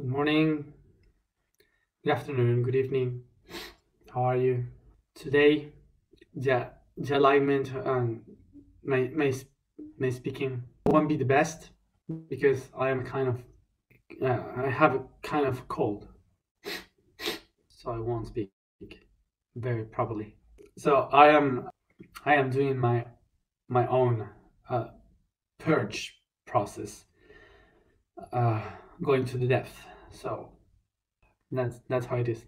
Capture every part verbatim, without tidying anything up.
Good morning, good afternoon, good evening. How are you? Today, the, the alignment and my, my, my speaking won't be the best because I am kind of, uh, I have a kind of cold. So I won't speak very properly. So I am, I am doing my, my own uh, purge process, uh, going to the depth. So that's that's how it is.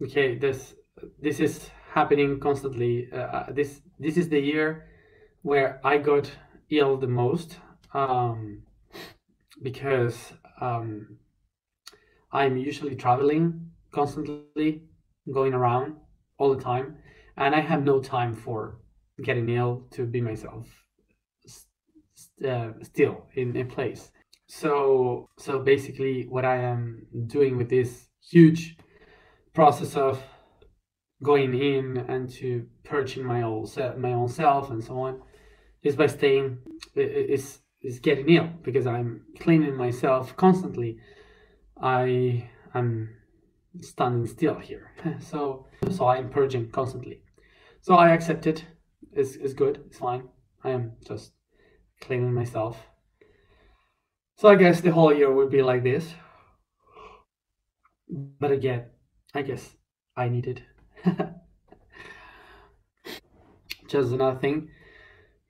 Okay, this this is happening constantly. Uh, this this is the year where I got ill the most, um, because um, I'm usually traveling constantly, going around all the time, and I have no time for getting ill to be myself st uh, still in a place. So, so basically what I am doing with this huge process of going in and to purging my own self, my own self and so on is by staying, is, is getting ill because I'm cleaning myself constantly. I am standing still here. So, so I'm purging constantly. So I accept it. It's, it's good. It's fine. I am just cleaning myself. So I guess the whole year would be like this, but again, I guess I need it. Just another thing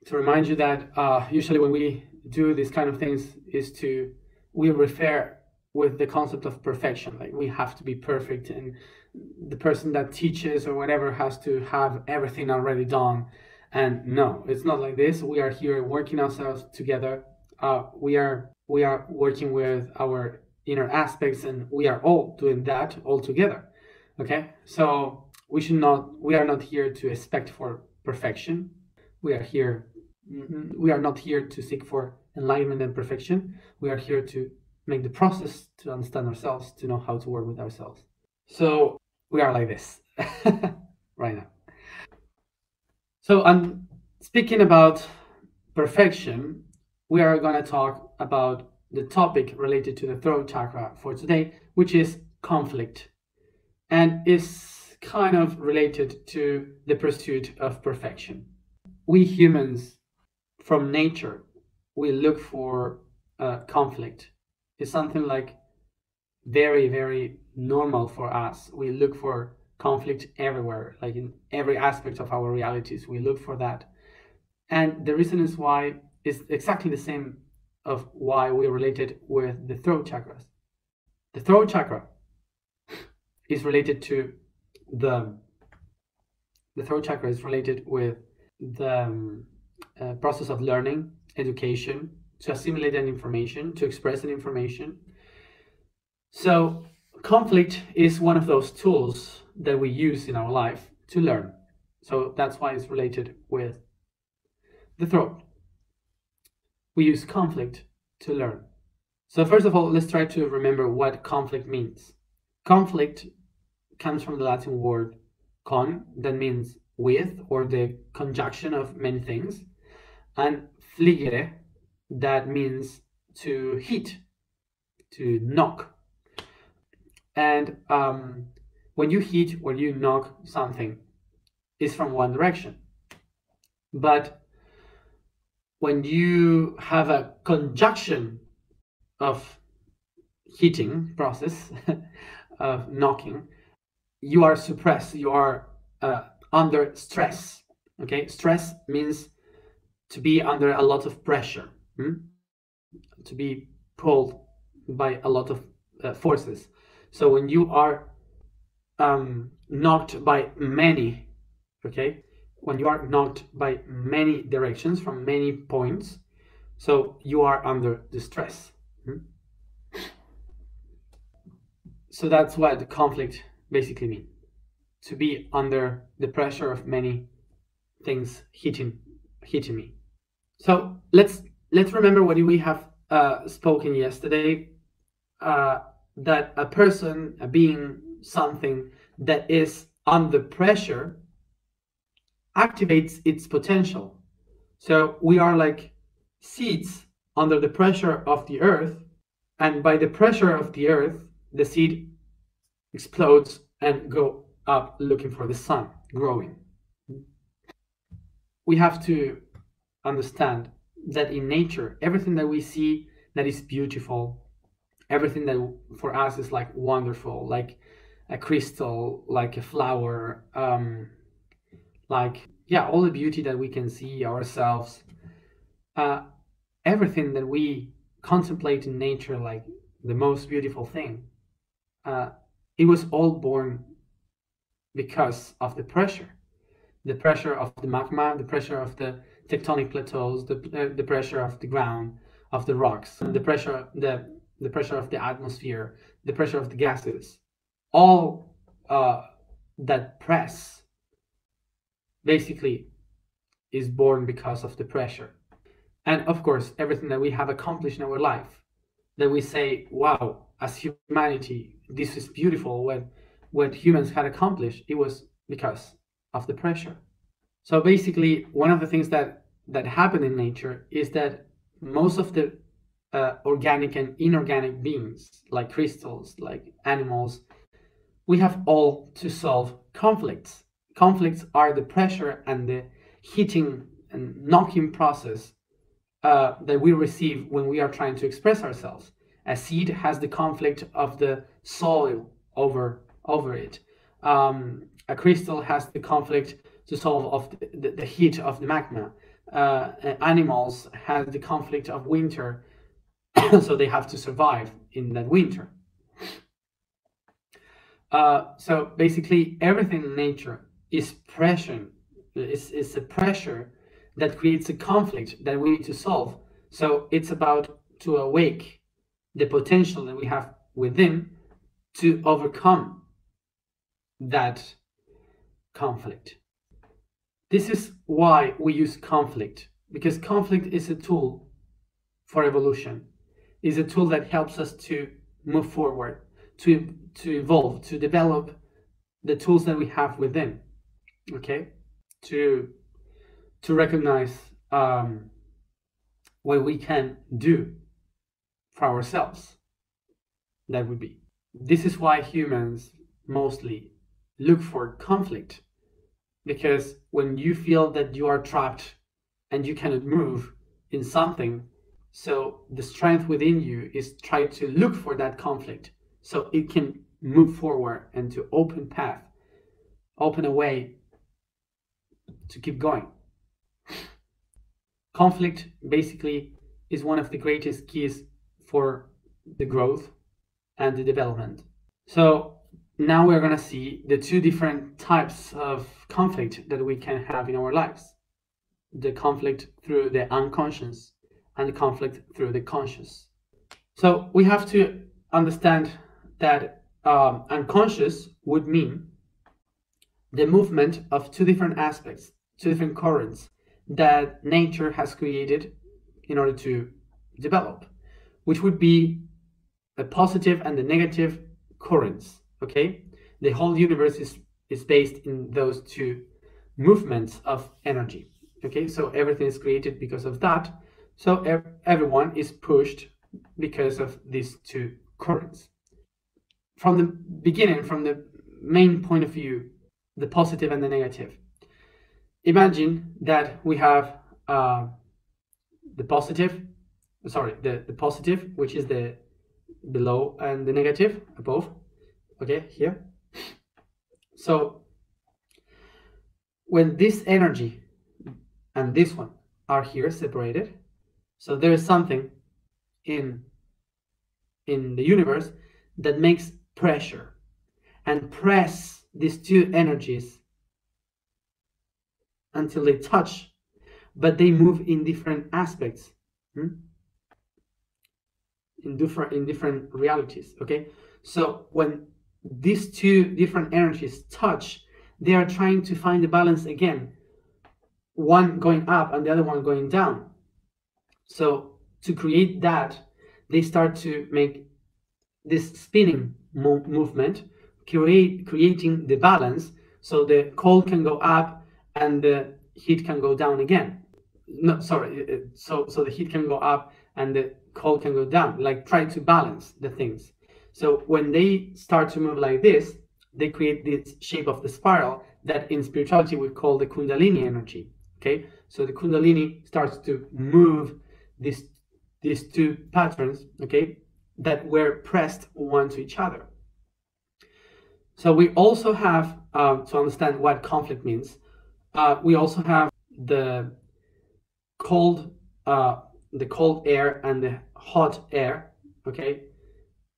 to remind you that uh, usually when we do these kind of things is to, we refer with the concept of perfection, like we have to be perfect and the person that teaches or whatever has to have everything already done. And no, it's not like this. We are here working ourselves together. Uh, we are we are working with our inner aspects, and we are all doing that all together. Okay, so we should not. We are not here to expect for perfection. We are here. We are not here to seek for enlightenment and perfection. We are here to make the process to understand ourselves, to know how to work with ourselves. So we are like this right now. So I'm speaking about perfection. We are going to talk about the topic related to the throat chakra for today, which is conflict, and is kind of related to the pursuit of perfection. We humans, from nature, we look for uh, conflict. It's something like very, very normal for us. We look for conflict everywhere, like in every aspect of our realities. We look for that. And the reason is why is exactly the same of why we're related with the throat chakras. The throat chakra is related to the, the throat chakra is related with the um, uh, process of learning, education, to assimilate an information, to express an information. So conflict is one of those tools that we use in our life to learn. So that's why it's related with the throat. We use conflict to learn. So first of all, let's try to remember what conflict means. Conflict comes from the Latin word con, that means with, or the conjunction of many things, and fligere, that means to hit, to knock. And um, when you hit or you knock something, it's from one direction. But when you have a conjunction of hitting process, of knocking, you are suppressed, you are uh, under stress. Okay, stress means to be under a lot of pressure, hmm? to be pulled by a lot of uh, forces. So when you are um, knocked by many, okay, when you are knocked by many directions, from many points, so you are under distress. So that's what the conflict basically means, to be under the pressure of many things hitting hitting me. So let's let's remember what we have uh, spoken yesterday, uh, that a person, a being, something that is under pressure activates its potential. So we are like seeds under the pressure of the earth, and by the pressure of the earth, the seed explodes and go up looking for the sun, growing. We have to understand that in nature, everything that we see that is beautiful, everything that for us is like wonderful, like a crystal, like a flower, um, like, yeah, all the beauty that we can see ourselves, uh, everything that we contemplate in nature, like the most beautiful thing, uh, it was all born because of the pressure, the pressure of the magma, the pressure of the tectonic plateaus, the, uh, the pressure of the ground, of the rocks, the pressure, the, the pressure of the atmosphere, the pressure of the gases, all uh, that press basically is born because of the pressure. And of course, everything that we have accomplished in our life, that we say, wow, as humanity, this is beautiful, when what humans had accomplished, it was because of the pressure. So basically, one of the things that, that happened in nature is that most of the uh, organic and inorganic beings, like crystals, like animals, we have all to solve conflicts. Conflicts are the pressure and the hitting and knocking process uh, that we receive when we are trying to express ourselves. A seed has the conflict of the soil over over it. Um, a crystal has the conflict to solve of the, the, the heat of the magma. Uh, animals have the conflict of winter, so they have to survive in that winter. Uh, so basically, everything in nature is pressure. It's, it's a pressure that creates a conflict that we need to solve. So it's about to awake the potential that we have within to overcome that conflict. This is why we use conflict, because conflict is a tool for evolution, is a tool that helps us to move forward, to to evolve, to develop the tools that we have within, okay, to to recognize um, what we can do for ourselves. That would be, this is why humans mostly look for conflict, because when you feel that you are trapped and you cannot move in something, so the strength within you is try to look for that conflict so it can move forward and to open path, open a way to keep going. Conflict basically is one of the greatest keys for the growth and the development. So now we're going to see the two different types of conflict that we can have in our lives. The conflict through the unconscious and the conflict through the conscious. So we have to understand that um, unconscious would mean the movement of two different aspects, two different currents that nature has created in order to develop, which would be the positive and the negative currents. Okay, the whole universe is, is based in those two movements of energy. Okay, so everything is created because of that. So ev everyone is pushed because of these two currents. From the beginning, from the main point of view, the positive and the negative. Imagine that we have uh, the positive, sorry, the, the positive, which is the below, and the negative above. Okay, here. So when this energy and this one are here separated, so there is something in in the universe that makes pressure and press these two energies until they touch, but they move in different aspects, hmm? in different in different realities. Okay, so when these two different energies touch, they are trying to find the balance again, one going up and the other one going down. So to create that, they start to make this spinning mo movement, create, creating the balance, so the cold can go up and the heat can go down again. No, sorry, so, so the heat can go up and the code can go down, like try to balance the things. So when they start to move like this, they create this shape of the spiral that in spirituality we call the Kundalini energy. Okay, so the Kundalini starts to move these these two patterns, okay, that were pressed one to each other. So we also have uh, to understand what conflict means. Uh, we also have the cold, uh, the cold air and the hot air, okay,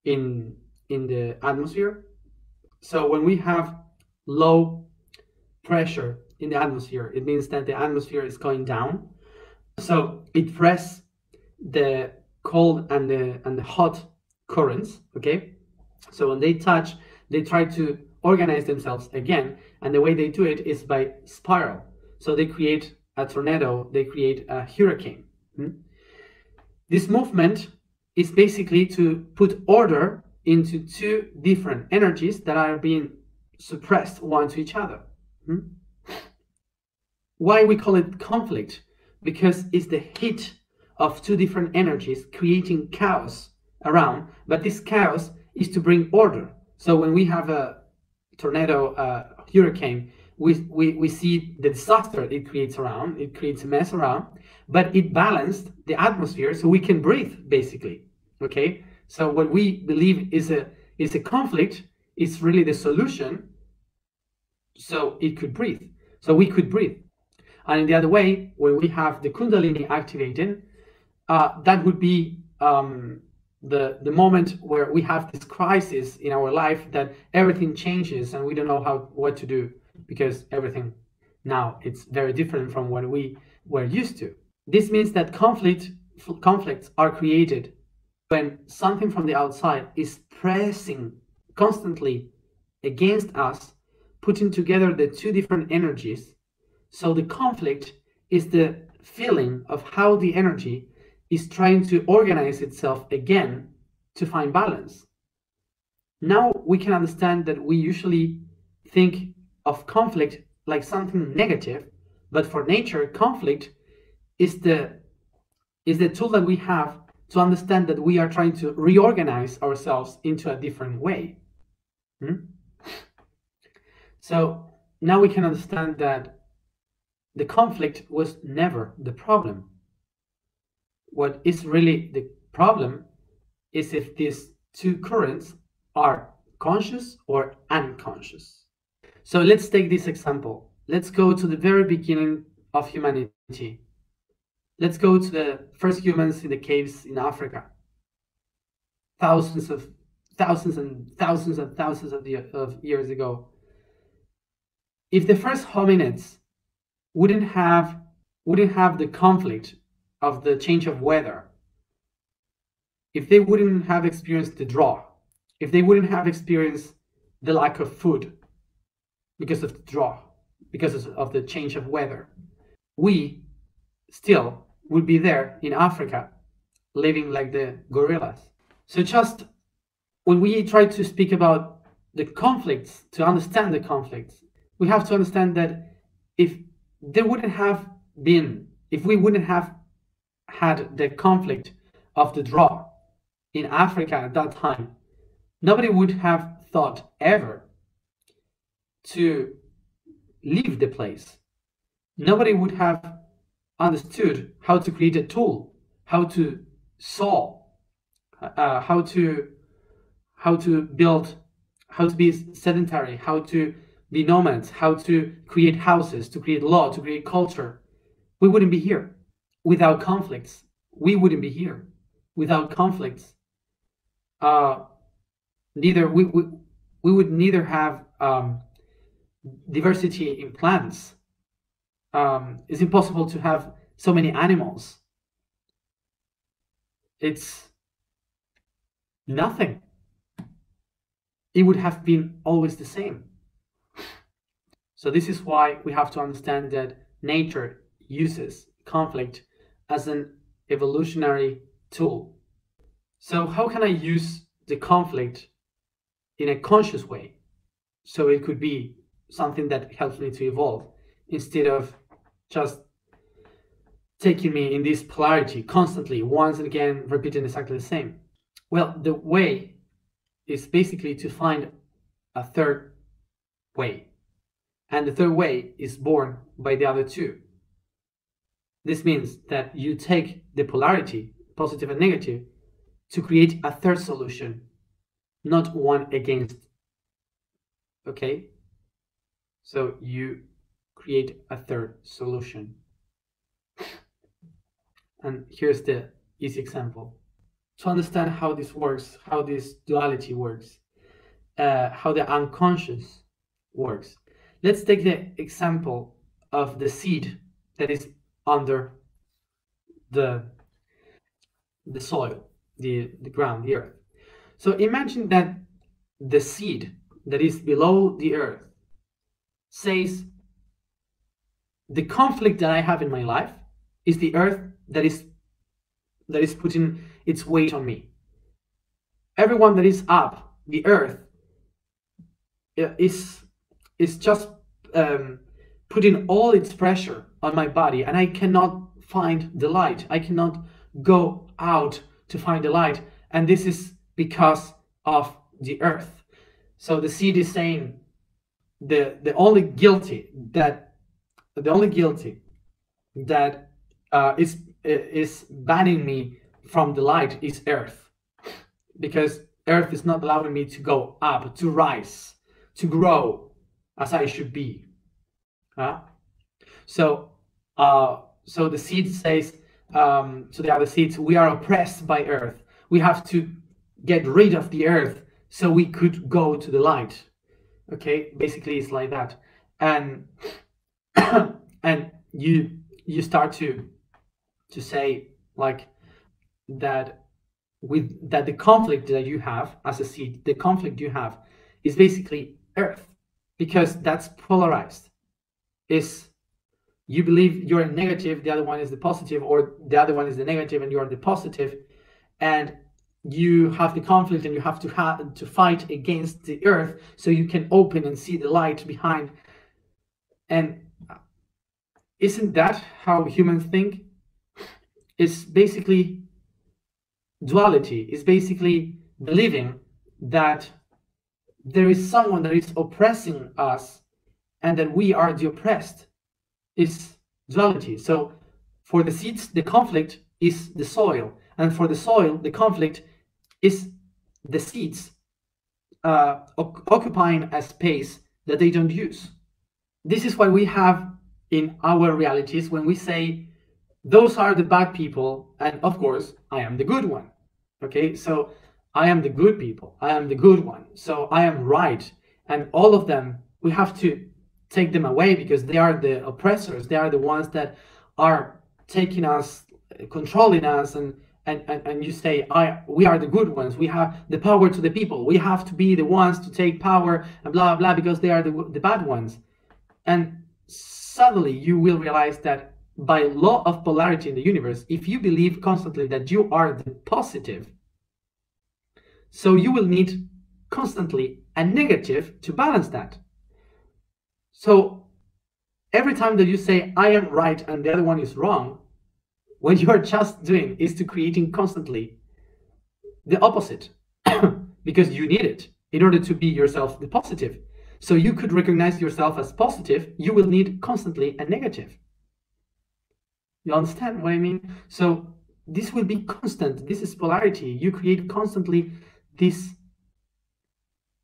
in in the atmosphere. So when we have low pressure in the atmosphere, it means that the atmosphere is going down. So it presses the cold and the and the hot currents, okay? So when they touch, they try to organize themselves again, and the way they do it is by spiral. So they create a tornado, they create a hurricane. Mm-hmm. This movement is basically to put order into two different energies that are being suppressed one to each other. Mm-hmm. Why we call it conflict? Because it's the heat of two different energies creating chaos around, but this chaos is to bring order. So when we have a tornado, uh, hurricane, we, we, we see the disaster it creates around, it creates a mess around, but it balanced the atmosphere so we can breathe, basically, okay? So what we believe is a, is a conflict, is really the solution, so it could breathe, so we could breathe. And in the other way, when we have the Kundalini activated, Uh, that would be um, the, the moment where we have this crisis in our life that everything changes and we don't know how what to do, because everything now it's very different from what we were used to. This means that conflict, conflicts are created when something from the outside is pressing constantly against us, putting together the two different energies. So the conflict is the feeling of how the energy is trying to organize itself again to find balance. Now we can understand that we usually think of conflict like something negative, but for nature, conflict is the, is the tool that we have to understand that we are trying to reorganize ourselves into a different way. Hmm? So now we can understand that the conflict was never the problem. What is really the problem is if these two currents are conscious or unconscious. So let's take this example. Let's go to the very beginning of humanity. Let's go to the first humans in the caves in Africa. Thousands of thousands and thousands and thousands of, the, of years ago. If the first hominids wouldn't have wouldn't have the conflict of the change of weather, if they wouldn't have experienced the drought, if they wouldn't have experienced the lack of food because of the drought, because of the change of weather, we still would be there in Africa, living like the gorillas. So just when we try to speak about the conflicts, to understand the conflicts, we have to understand that if there wouldn't have been, if we wouldn't have had the conflict of the drought in Africa at that time, nobody would have thought ever to leave the place. Nobody would have understood how to create a tool, how to saw, uh, how to how to build, how to be sedentary, how to be nomads, how to create houses, to create law, to create culture. We wouldn't be here. Without conflicts, we wouldn't be here. Without conflicts, uh, neither we, we we would neither have um, diversity in plants. Um, it's impossible to have so many animals. It's nothing. It would have been always the same. So this is why we have to understand that nature uses conflict as an evolutionary tool. So how can I use the conflict in a conscious way? So it could be something that helps me to evolve instead of just taking me in this polarity constantly, once and again, repeating exactly the same? Well, the way is basically to find a third way. And the third way is borne by the other two. This means that you take the polarity, positive and negative, to create a third solution, not one against. Okay? So you create a third solution. And here's the easy example. To understand how this works, how this duality works, uh, how the unconscious works, let's take the example of the seed that is under the, the soil, the, the ground, the earth. So imagine that the seed that is below the earth says, the conflict that I have in my life is the earth that is that is putting its weight on me. Everyone that is up, the earth, is is just um, putting all its pressure on my body, and I cannot find the light. I cannot go out to find the light, and this is because of the earth. So the seed is saying the the only guilty that the only guilty that uh, is is banning me from the light is earth, because earth is not allowing me to go up, to rise, to grow as I should be. Huh? So, uh, so the seed says um, to the other seeds, we are oppressed by earth. We have to get rid of the earth so we could go to the light. Okay, basically it's like that, and and you you start to to say like that with that the conflict that you have as a seed, the conflict you have is basically earth, because that's polarized. Is you believe you're negative, the other one is the positive, or the other one is the negative and you're the positive, and you have the conflict and you have to have to fight against the earth so you can open and see the light behind. And isn't that how humans think? It's basically duality. It's basically believing that there is someone that is oppressing us and that we are the oppressed. It's duality. So for the seeds, the conflict is the soil. And for the soil, the conflict is the seeds uh, occupying a space that they don't use. This is what we have in our realities when we say, those are the bad people, and of course, I am the good one. Okay, so I am the good people, I am the good one, so I am right. And all of them, we have to take them away because they are the oppressors, they are the ones that are taking us, controlling us, and and, and, and you say, I, we are the good ones, we have the power to the people, we have to be the ones to take power, and blah, blah, because they are the, the bad ones. And suddenly you will realize that by law of polarity in the universe, if you believe constantly that you are the positive, so you will need constantly a negative to balance that. So every time that you say, I am right and the other one is wrong, what you are just doing is to creating constantly the opposite, because you need it in order to be yourself the positive. So you could recognize yourself as positive, you will need constantly a negative. You understand what I mean? So this will be constant. This is polarity. You create constantly this,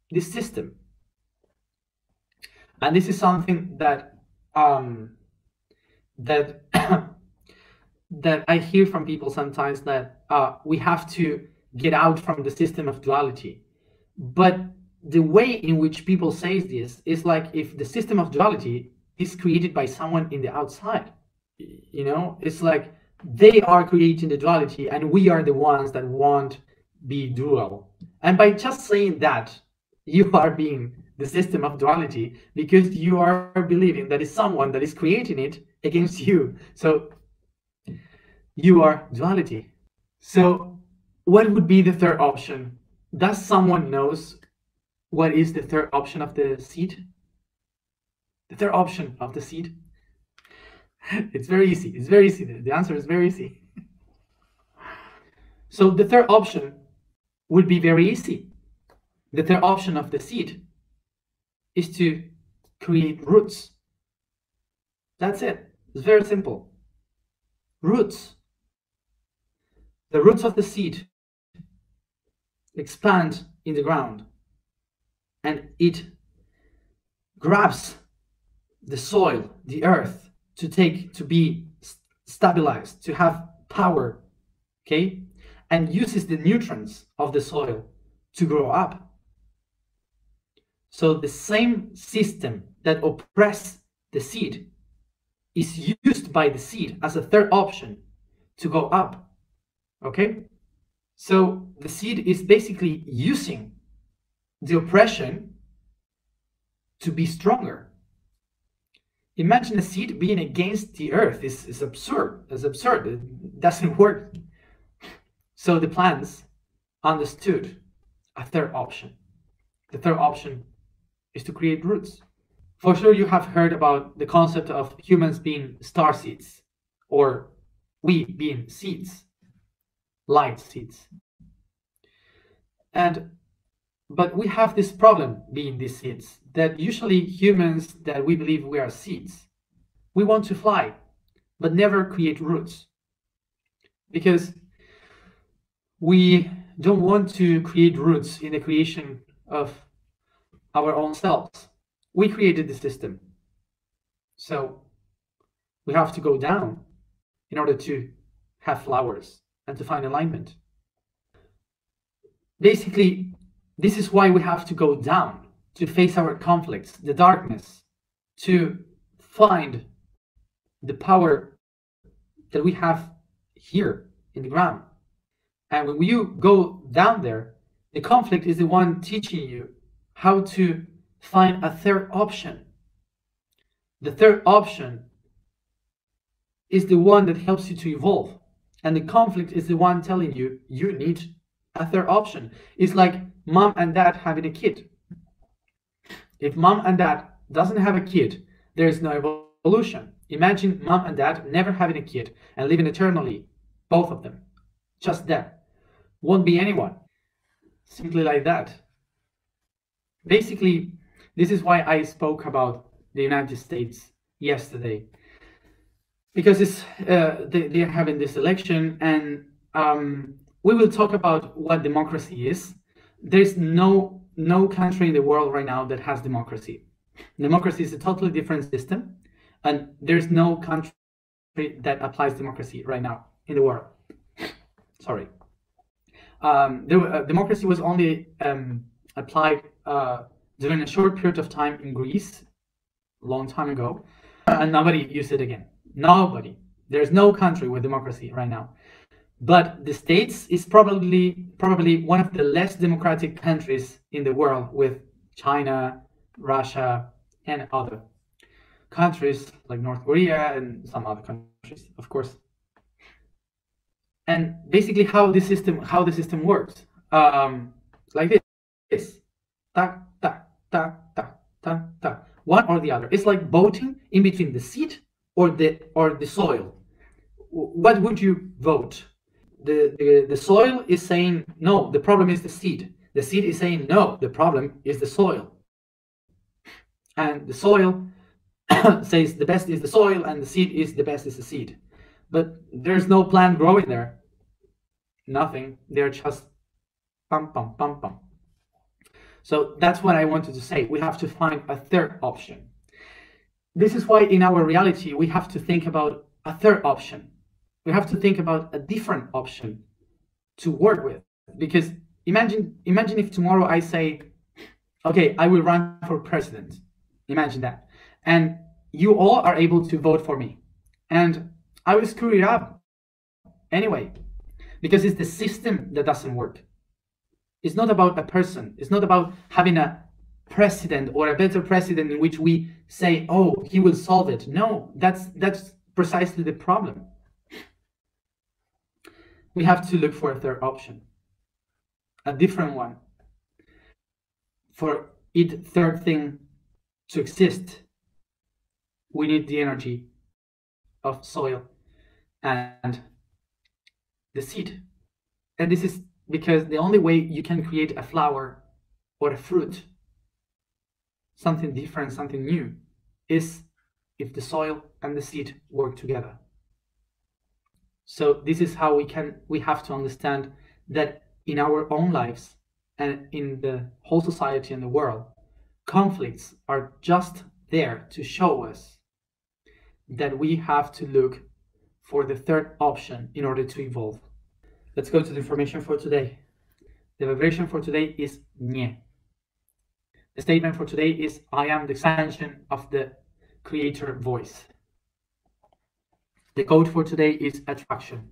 this system. And this is something that um, that that I hear from people sometimes, that uh, we have to get out from the system of duality. But the way in which people say this is like if the system of duality is created by someone in the outside. You know, it's like they are creating the duality and we are the ones that won't be dual. And by just saying that, you are being the system of duality, because you are believing that it's someone that is creating it against you. So you are duality. So what would be the third option? Does someone knows what is the third option of the seed? The third option of the seed? It's very easy. It's very easy. The answer is very easy. So the third option would be very easy. The third option of the seed is to create roots. That's it. It's very simple. Roots. The roots of the seed expand in the ground and it grabs the soil, the earth, to take, to be stabilized, to have power, okay? And uses the nutrients of the soil to grow up. So the same system that oppresses the seed is used by the seed as a third option to go up, okay? So the seed is basically using the oppression to be stronger. Imagine a seed being against the earth. It's, it's absurd. It's absurd. It doesn't work. So the plants understood a third option. The third option is to create roots. For sure, you have heard about the concept of humans being star seeds, or we being seeds, light seeds. And but we have this problem being these seeds, that usually humans that we believe we are seeds, we want to fly, but never create roots. Because we don't want to create roots in the creation of our own selves. We created the system. So we have to go down in order to have flowers and to find alignment. Basically, this is why we have to go down, to face our conflicts, the darkness, to find the power that we have here in the ground. And when you go down there, the conflict is the one teaching you how to find a third option. The third option is the one that helps you to evolve. And the conflict is the one telling you, you need a third option. It's like mom and dad having a kid. If mom and dad doesn't have a kid, there is no evolution. Imagine mom and dad never having a kid and living eternally, both of them, just that. Won't be anyone, simply like that. Basically, this is why I spoke about the United States yesterday, because it's, uh, they, they're having this election, and um, we will talk about what democracy is. There's no, no country in the world right now that has democracy. Democracy is a totally different system, and there's no country that applies democracy right now in the world. Sorry. Um, there, uh, democracy was only um, applied uh, during a short period of time in Greece, a long time ago, and nobody used it again. Nobody. There's no country with democracy right now. But the States is probably probably one of the less democratic countries in the world, with China, Russia, and other countries like North Korea and some other countries, of course. And basically, how the system how the system works, um, like this: this, ta ta ta ta ta ta, one or the other. It's like voting in between the seed or the or the soil. What would you vote? The, the the soil is saying no, the problem is the seed. The seed is saying no, the problem is the soil. And the soil says the best is the soil, and the seed is the best is the seed. But there's no plant growing there. Nothing. They're just pum pum pum pum. So that's what I wanted to say. We have to find a third option. This is why in our reality we have to think about a third option. We have to think about a different option to work with, because imagine imagine if tomorrow I say, okay, I will run for president. Imagine that. And you all are able to vote for me. And I will screw it up anyway, because it's the system that doesn't work. It's not about a person. It's not about having a president or a better president in which we say, oh, he will solve it. No, that's that's precisely the problem. We have to look for a third option, a different one. For each third thing to exist, we need the energy of soil and the seed. And this is because the only way you can create a flower or a fruit, something different, something new, is if the soil and the seed work together. So this is how we can, we have to understand that in our own lives and in the whole society and the world, conflicts are just there to show us that we have to look for the third option in order to evolve. Let's go to the information for today. The vibration for today is Nye. The statement for today is, I am the expansion of the creator voice. The code for today is attraction.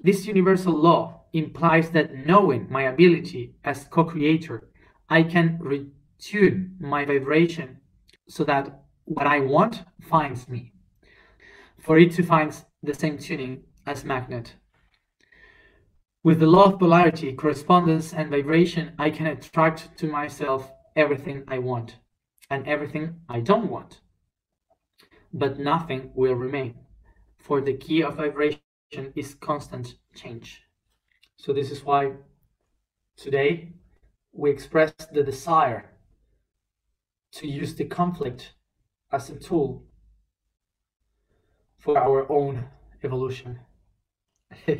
This universal law implies that knowing my ability as co-creator, I can retune my vibration so that what I want finds me, for it to find the same tuning as magnet. With the law of polarity, correspondence and vibration, I can attract to myself everything I want and everything I don't want, but nothing will remain, for the key of vibration is constant change. So this is why today we express the desire to use the conflict as a tool for our own evolution. I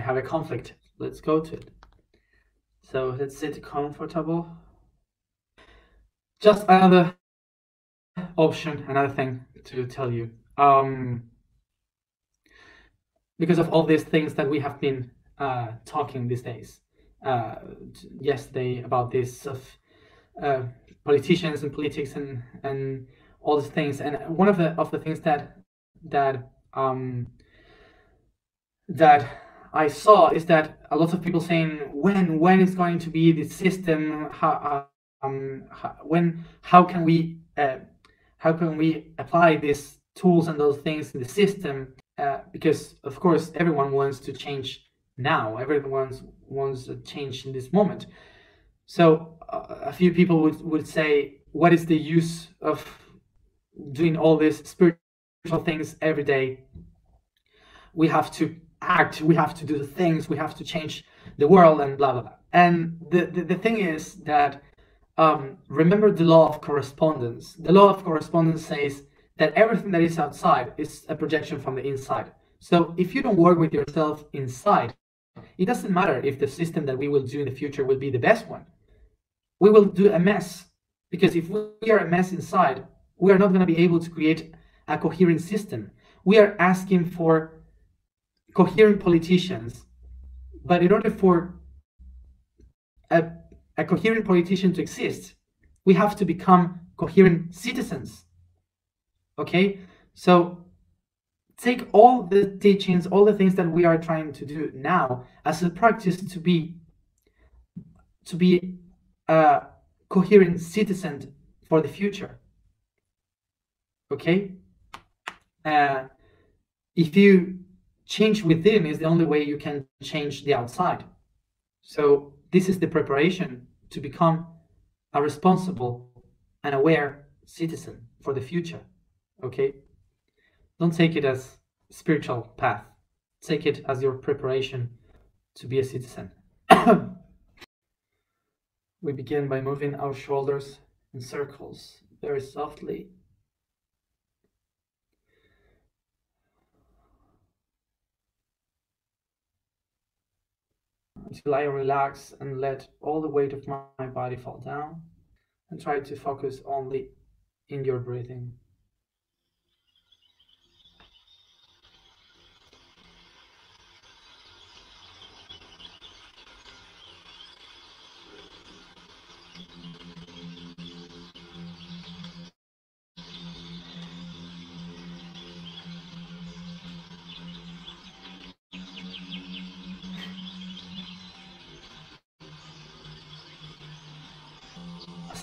have a conflict. Let's go to it. So let's sit comfortable. Just another option, another thing to tell you. Um, because of all these things that we have been uh, talking these days, uh, yesterday about this of uh, politicians and politics and and all these things, and one of the of the things that that um, that. I saw is that a lot of people saying, when when is going to be this system? How um how, when how can we uh, how can we apply these tools and those things in the system? Uh, because of course everyone wants to change now. Everyone wants to change in this moment. So uh, a few people would would say, what is the use of doing all these spiritual things every day? We have to act, we have to do the things, we have to change the world and blah blah blah. And the, the, the thing is that um, remember the law of correspondence. The law of correspondence says that everything that is outside is a projection from the inside. So if you don't work with yourself inside, it doesn't matter if the system that we will do in the future will be the best one. We will do a mess, because if we are a mess inside, we are not going to be able to create a coherent system. We are asking for coherent politicians, but in order for a, a coherent politician to exist, we have to become coherent citizens. Okay, so take all the teachings, all the things that we are trying to do now as a practice to be to be a coherent citizen for the future. Okay, uh, if you change within is the only way you can change the outside. So this is the preparation to become a responsible and aware citizen for the future. Okay? Don't take it as spiritual path. Take it as your preparation to be a citizen. We begin by moving our shoulders in circles very softly. Until I relax and let all the weight of my body fall down, and try to focus only in your breathing.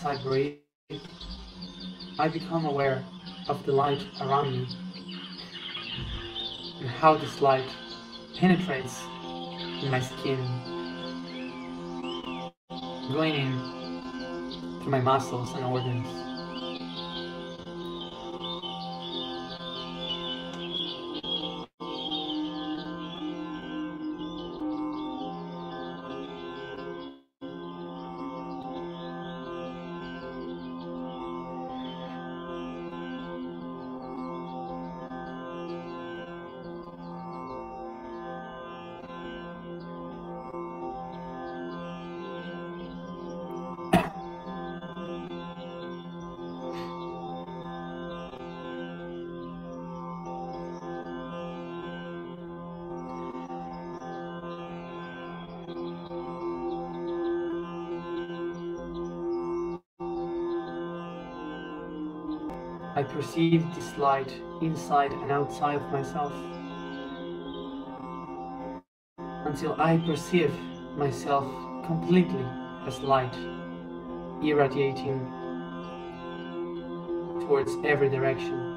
I breathe, I become aware of the light around me and how this light penetrates in my skin, going in through my muscles and organs, I perceived this light inside and outside of myself, until I perceive myself completely as light, irradiating towards every direction.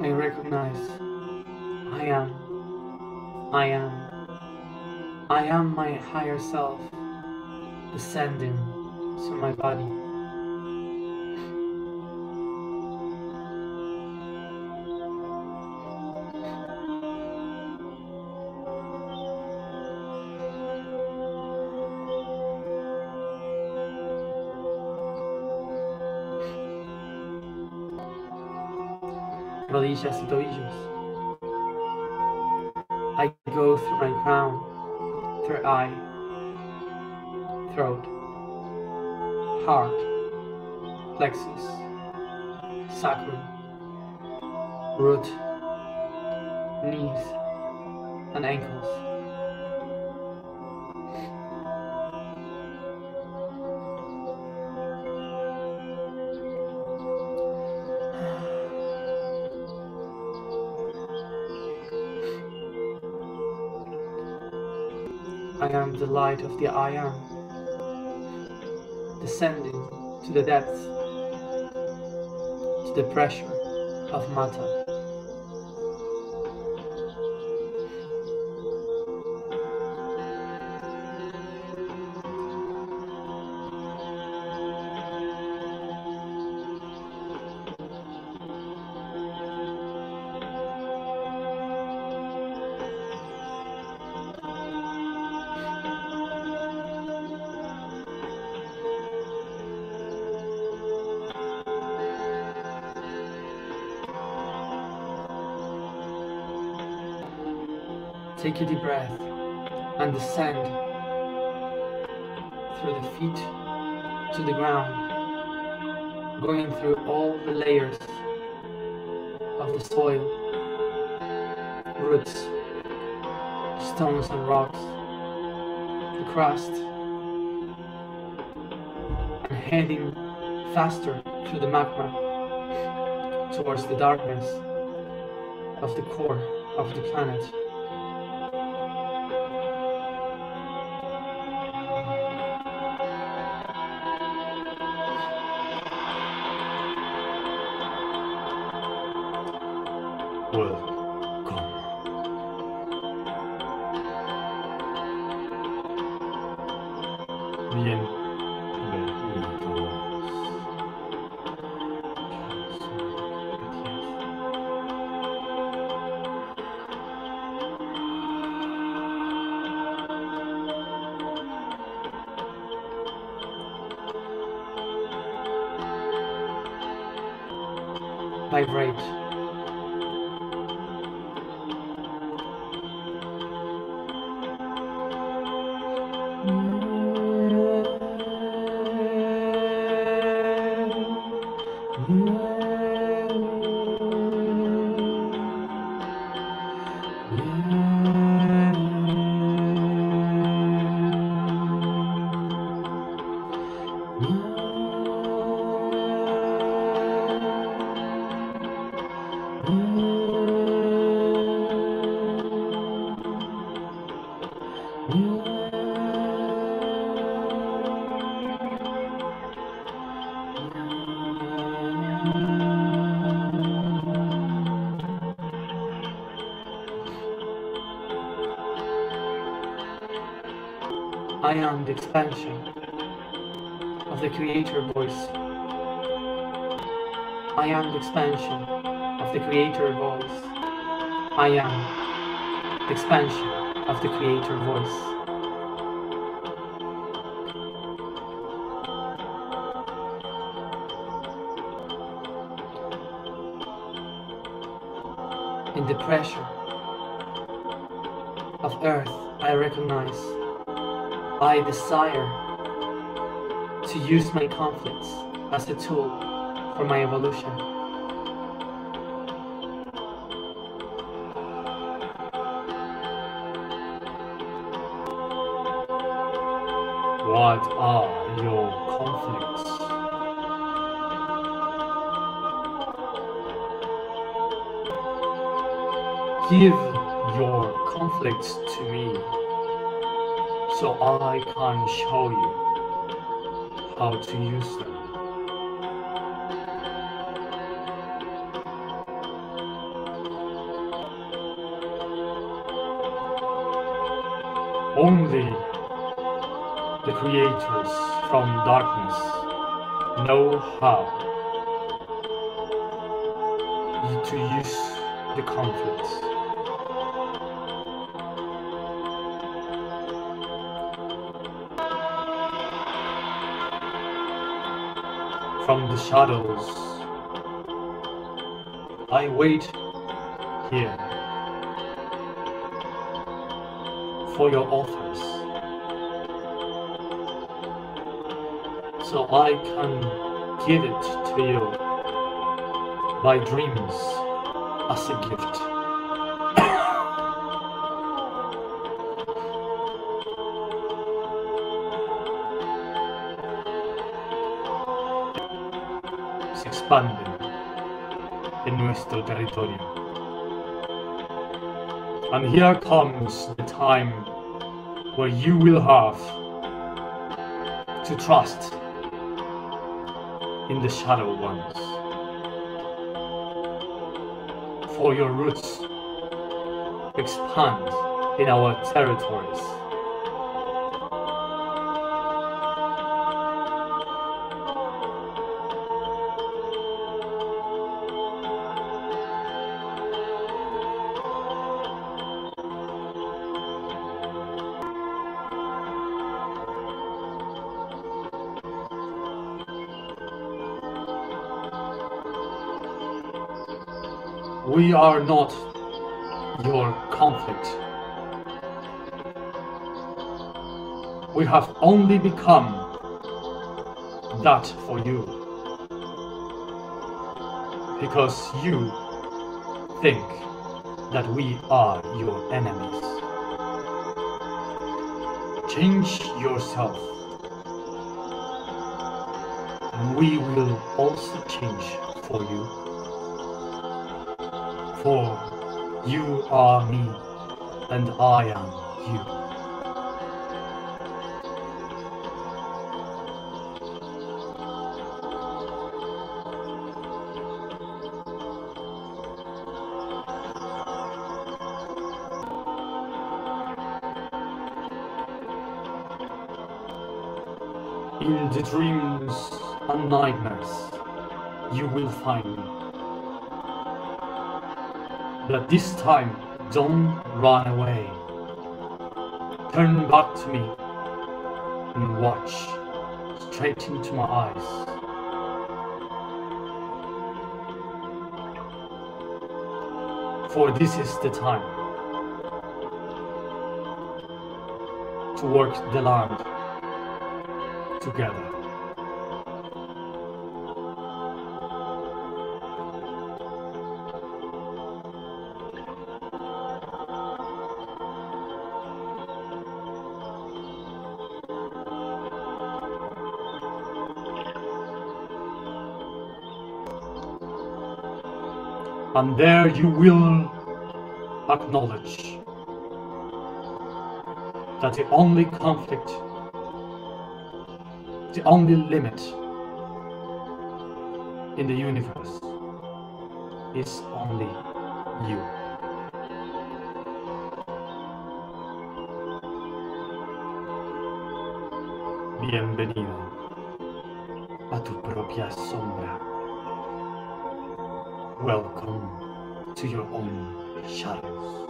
I recognize I am, I am, I am my higher self descending to my body. Rodillas y tobillos. I go through my crown, through eye, throat, heart, plexus, sacrum, root, knees, and ankles. I am the light of the I am, descending to the depths, to the pressure of matter. Take a deep breath and descend through the feet to the ground, going through all the layers of the soil, roots, stones and rocks, the crust, and heading faster through the magma towards the darkness of the core of the planet. Vibrate. I am the expansion of the Creator Voice. I am the expansion of the Creator Voice. I am the expansion of the Creator Voice. In the pressure of earth, I recognize, I desire to use my conflicts as a tool for my evolution. What are your conflicts? Give your conflicts to me, so I can show you how to use them. Only the creators from darkness know how to use the conflicts. From the shadows, I wait here for your offers, so I can give it to you by dreams as a gift. Expanden en nuestro territorio. And here comes the time where you will have to trust in the shadow ones, for your roots expand in our territories. We are not your conflict. We have only become that for you, because you think that we are your enemies. Change yourself, and we will also change for you. For you are me, and I am you. In the dreams and nightmares, you will find me. But this time, don't run away. Turn back to me and watch straight into my eyes. For this is the time to work the land together. And there you will acknowledge that the only conflict, the only limit in the universe is only you. Bienvenido a tu propia sombra. Welcome to your own shadows.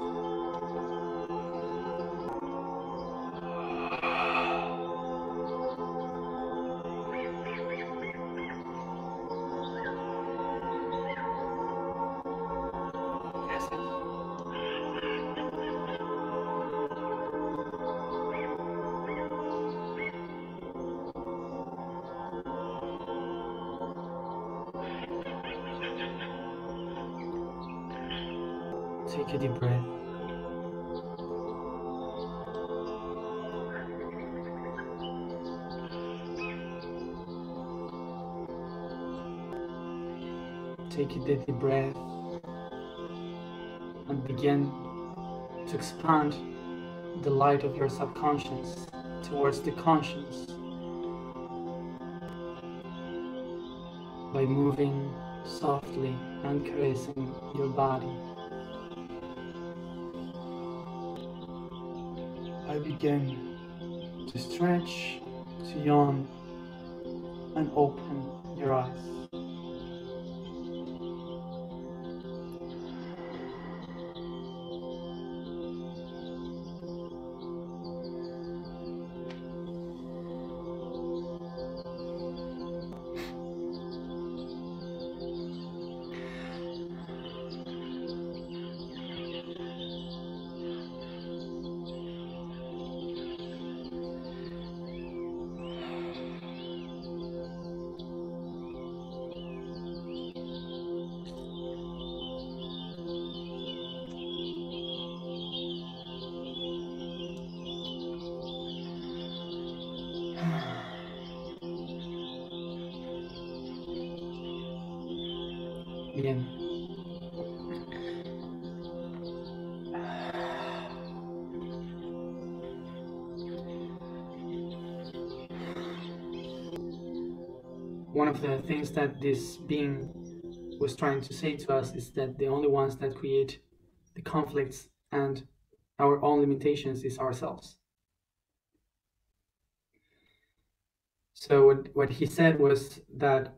Yes. Take a deep breath. Take a deep breath and begin to expand the light of your subconscious towards the conscious by moving softly and caressing your body. I begin to stretch, to yawn, and open your eyes. Begin One of the things that this being was trying to say to us is that the only ones that create the conflicts and our own limitations is ourselves. So what, what he said was that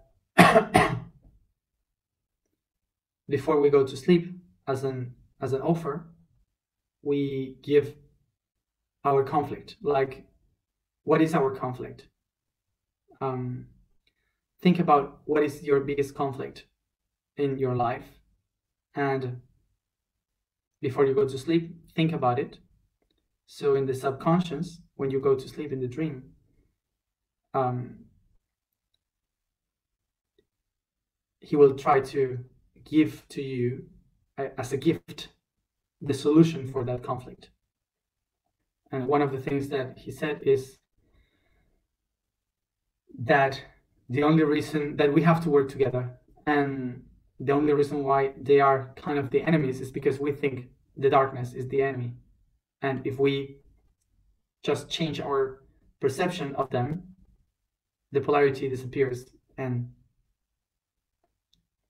before we go to sleep, as an as an offer, we give our conflict. Like, what is our conflict? Um, think about what is your biggest conflict in your life, and before you go to sleep, think about it. So in the subconscious, when you go to sleep in the dream, um, he will try to give to you uh, as a gift the solution for that conflict. And one of the things that he said is that the only reason that we have to work together and the only reason why they are kind of the enemies is because we think the darkness is the enemy, and if we just change our perception of them, the polarity disappears and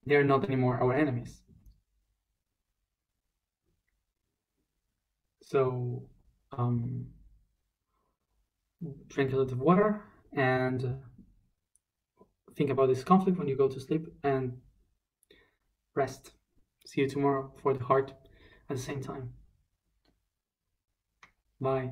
they are not anymore our enemies. So um, drink a lot of water and think about this conflict when you go to sleep, and rest. See you tomorrow for the heart at the same time. Bye.